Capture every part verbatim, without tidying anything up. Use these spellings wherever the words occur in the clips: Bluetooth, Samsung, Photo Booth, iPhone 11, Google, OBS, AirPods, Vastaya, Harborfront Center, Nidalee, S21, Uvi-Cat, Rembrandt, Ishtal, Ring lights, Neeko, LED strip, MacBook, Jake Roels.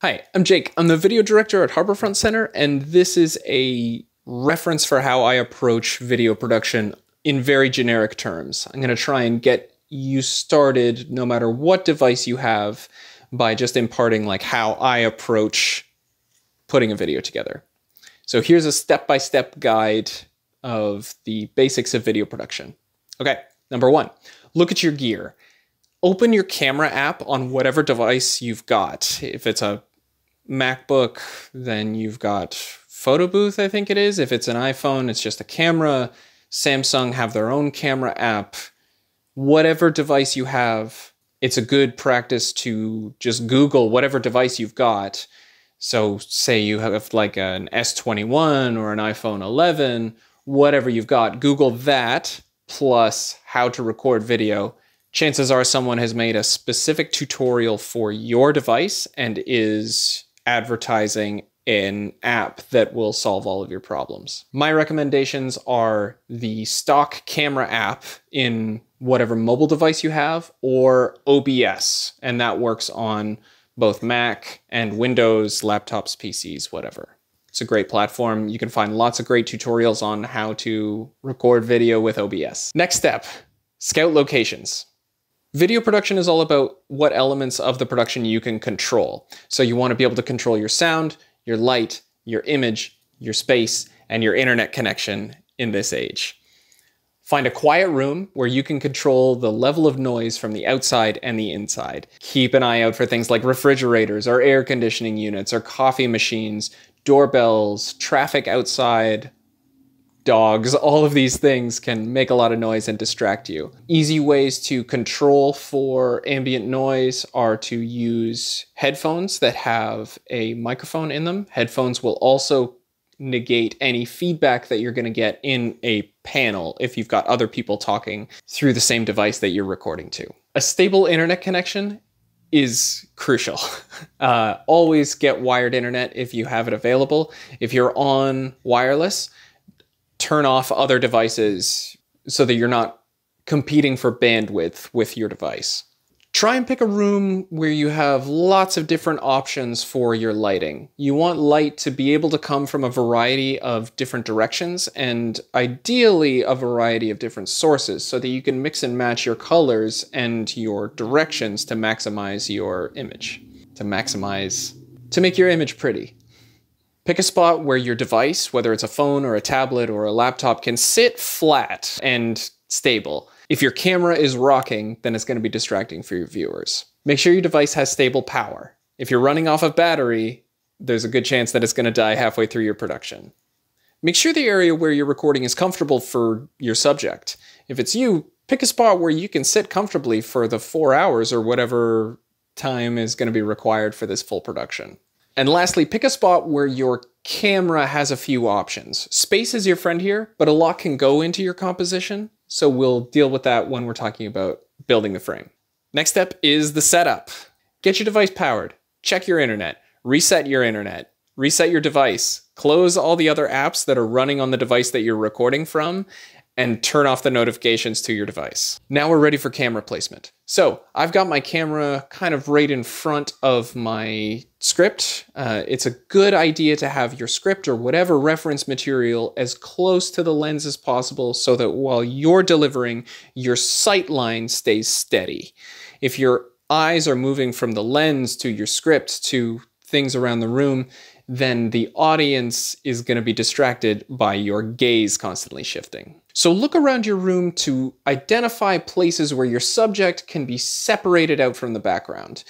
Hi, I'm Jake. I'm the video director at Harborfront Center, and this is a reference for how I approach video production in very generic terms. I'm going to try and get you started, no matter what device you have, by just imparting like how I approach putting a video together. So here's a step-by-step guide of the basics of video production. Okay, number one, look at your gear. Open your camera app on whatever device you've got. If it's a MacBook, then you've got Photo Booth, I think it is. If it's an iPhone, it's just a camera. Samsung have their own camera app. Whatever device you have, it's a good practice to just Google whatever device you've got. So say you have like an S twenty-one or an iPhone eleven, whatever you've got, Google that plus how to record video. Chances are someone has made a specific tutorial for your device and is advertising an app that will solve all of your problems. My recommendations are the stock camera app in whatever mobile device you have, or O B S, and that works on both Mac and Windows, laptops, P Cs, whatever. It's a great platform. You can find lots of great tutorials on how to record video with O B S. Next step, scout locations. Video production is all about what elements of the production you can control. So you want to be able to control your sound, your light, your image, your space, and your internet connection in this age. Find a quiet room where you can control the level of noise from the outside and the inside. Keep an eye out for things like refrigerators or air conditioning units or coffee machines, doorbells, traffic outside, dogs, all of these things can make a lot of noise and distract you. Easy ways to control for ambient noise are to use headphones that have a microphone in them. Headphones will also negate any feedback that you're going to get in a panel if you've got other people talking through the same device that you're recording to. A stable internet connection is crucial. Uh, always get wired internet if you have it available. If you're on wireless, turn off other devices so that you're not competing for bandwidth with your device. Try and pick a room where you have lots of different options for your lighting. You want light to be able to come from a variety of different directions and ideally a variety of different sources so that you can mix and match your colors and your directions to maximize your image, to maximize, to make your image pretty. Pick a spot where your device, whether it's a phone or a tablet or a laptop, can sit flat and stable. If your camera is rocking, then it's going to be distracting for your viewers. Make sure your device has stable power. If you're running off of battery, there's a good chance that it's going to die halfway through your production. Make sure the area where you're recording is comfortable for your subject. If it's you, pick a spot where you can sit comfortably for the four hours or whatever time is going to be required for this full production. And lastly, pick a spot where your camera has a few options. Space is your friend here, but a lot can go into your composition, so we'll deal with that when we're talking about building the frame. Next step is the setup. Get your device powered, check your internet, reset your internet, reset your device, close all the other apps that are running on the device that you're recording from, and turn off the notifications to your device. Now we're ready for camera placement. So I've got my camera kind of right in front of my script. Uh, it's a good idea to have your script or whatever reference material as close to the lens as possible so that while you're delivering, your sight line stays steady. If your eyes are moving from the lens to your script to things around the room, then the audience is going to be distracted by your gaze constantly shifting. So look around your room to identify places where your subject can be separated out from the background.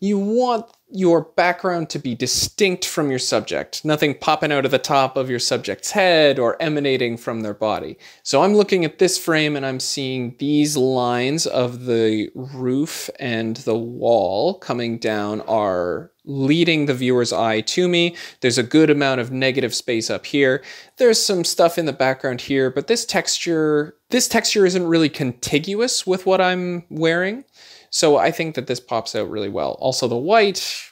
You want your background to be distinct from your subject, nothing popping out of the top of your subject's head or emanating from their body. So I'm looking at this frame and I'm seeing these lines of the roof and the wall coming down are leading the viewer's eye to me. There's a good amount of negative space up here. There's some stuff in the background here, but this texture, this texture isn't really contiguous with what I'm wearing. So I think that this pops out really well. Also the white,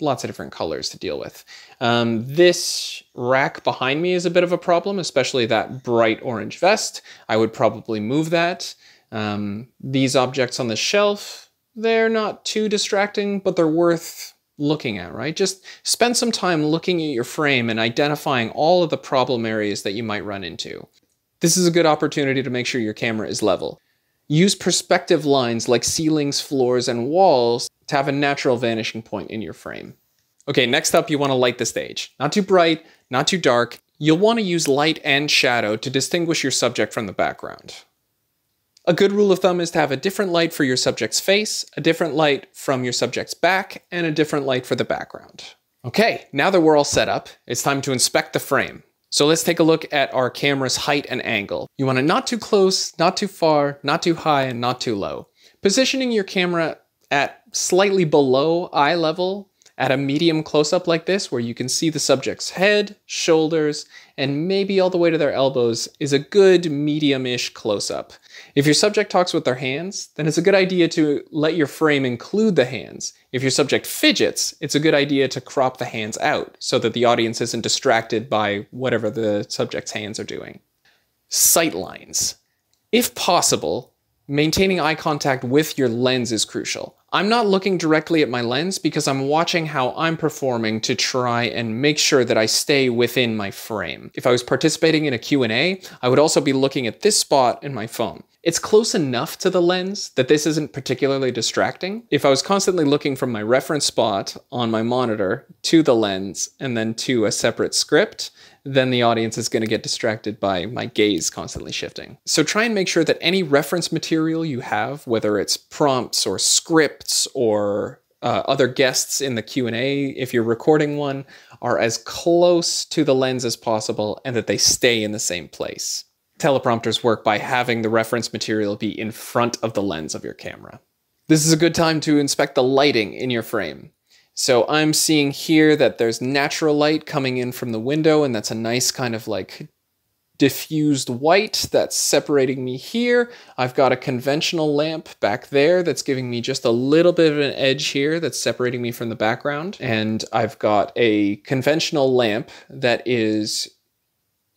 lots of different colors to deal with. Um, this rack behind me is a bit of a problem, especially that bright orange vest. I would probably move that. Um, these objects on the shelf, they're not too distracting, but they're worth looking at, right? Just spend some time looking at your frame and identifying all of the problem areas that you might run into. This is a good opportunity to make sure your camera is level. Use perspective lines like ceilings, floors, and walls to have a natural vanishing point in your frame. Okay, next up, you want to light the stage. Not too bright, not too dark. You'll want to use light and shadow to distinguish your subject from the background. A good rule of thumb is to have a different light for your subject's face, a different light from your subject's back, and a different light for the background. Okay, now that we're all set up, it's time to inspect the frame. So let's take a look at our camera's height and angle. You want it not too close, not too far, not too high, and not too low. Positioning your camera at slightly below eye level at a medium close-up like this, where you can see the subject's head, shoulders, and maybe all the way to their elbows, is a good medium-ish close-up. If your subject talks with their hands, then it's a good idea to let your frame include the hands. If your subject fidgets, it's a good idea to crop the hands out so that the audience isn't distracted by whatever the subject's hands are doing. Sight lines. If possible, maintaining eye contact with your lens is crucial. I'm not looking directly at my lens because I'm watching how I'm performing to try and make sure that I stay within my frame. If I was participating in a Q and A, I would also be looking at this spot in my phone. It's close enough to the lens that this isn't particularly distracting. If I was constantly looking from my reference spot on my monitor to the lens and then to a separate script, then the audience is going to get distracted by my gaze constantly shifting. So try and make sure that any reference material you have, whether it's prompts or scripts or uh, other guests in the Q and A, if you're recording one, are as close to the lens as possible and that they stay in the same place. Teleprompters work by having the reference material be in front of the lens of your camera. This is a good time to inspect the lighting in your frame. So I'm seeing here that there's natural light coming in from the window, and that's a nice kind of like diffused white that's separating me here. I've got a conventional lamp back there that's giving me just a little bit of an edge here that's separating me from the background. And I've got a conventional lamp that is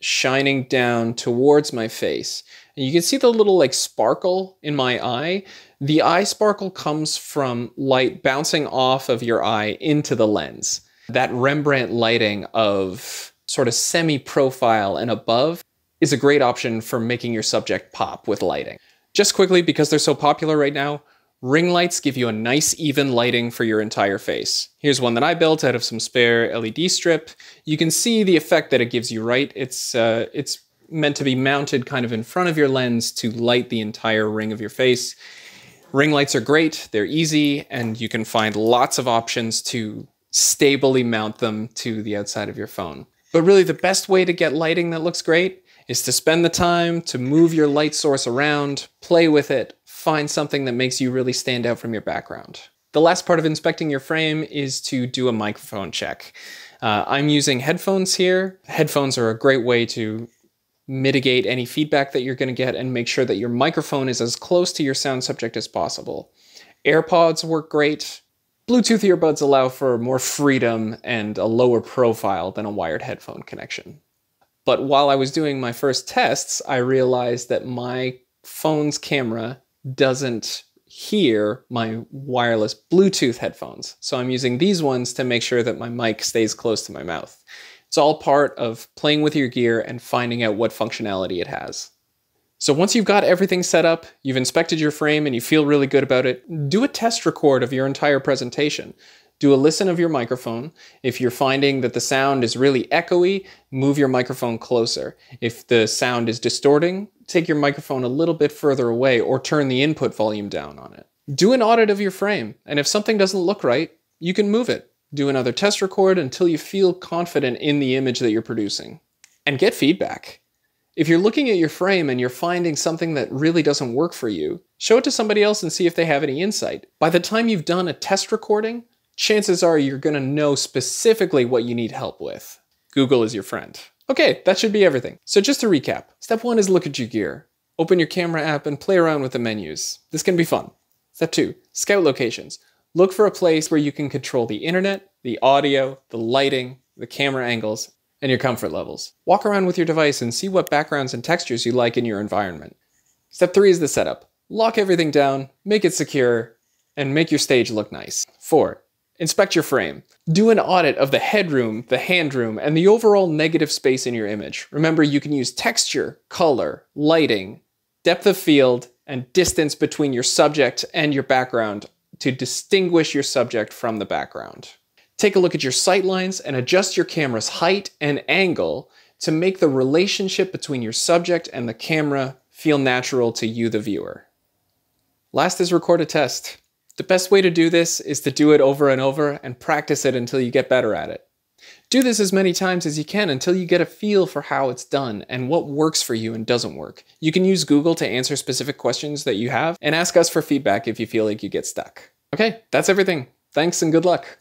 shining down towards my face. And you can see the little like sparkle in my eye. The eye sparkle comes from light bouncing off of your eye into the lens. That Rembrandt lighting of sort of semi-profile and above is a great option for making your subject pop with lighting. Just quickly, because they're so popular right now, ring lights give you a nice even lighting for your entire face. Here's one that I built out of some spare L E D strip. You can see the effect that it gives you, right? It's, uh, it's meant to be mounted kind of in front of your lens to light the entire ring of your face. Ring lights are great, they're easy, and you can find lots of options to stably mount them to the outside of your phone. But really the best way to get lighting that looks great is to spend the time to move your light source around, play with it, find something that makes you really stand out from your background. The last part of inspecting your frame is to do a microphone check. Uh, I'm using headphones here. Headphones are a great way to mitigate any feedback that you're going to get and make sure that your microphone is as close to your sound subject as possible. AirPods work great. Bluetooth earbuds allow for more freedom and a lower profile than a wired headphone connection. But while I was doing my first tests, I realized that my phone's camera doesn't hear my wireless Bluetooth headphones. So I'm using these ones to make sure that my mic stays close to my mouth. It's all part of playing with your gear and finding out what functionality it has. So once you've got everything set up, you've inspected your frame and you feel really good about it, do a test record of your entire presentation. Do a listen of your microphone. If you're finding that the sound is really echoey, move your microphone closer. If the sound is distorting, take your microphone a little bit further away or turn the input volume down on it. Do an audit of your frame, and if something doesn't look right, you can move it. Do another test record until you feel confident in the image that you're producing. And get feedback. If you're looking at your frame and you're finding something that really doesn't work for you, show it to somebody else and see if they have any insight. By the time you've done a test recording, chances are you're going to know specifically what you need help with. Google is your friend. Okay, that should be everything. So just to recap, step one is look at your gear. Open your camera app and play around with the menus. This can be fun. Step two, scout locations. Look for a place where you can control the internet, the audio, the lighting, the camera angles, and your comfort levels. Walk around with your device and see what backgrounds and textures you like in your environment. Step three is the setup. Lock everything down, make it secure, and make your stage look nice. Four, Inspect your frame. Do an audit of the headroom, the handroom, and the overall negative space in your image. Remember, you can use texture, color, lighting, depth of field, and distance between your subject and your background to distinguish your subject from the background. Take a look at your sight lines and adjust your camera's height and angle to make the relationship between your subject and the camera feel natural to you, the viewer. Last is record a test. The best way to do this is to do it over and over and practice it until you get better at it. Do this as many times as you can until you get a feel for how it's done and what works for you and doesn't work. You can use Google to answer specific questions that you have and ask us for feedback if you feel like you get stuck. Okay, that's everything. Thanks and good luck.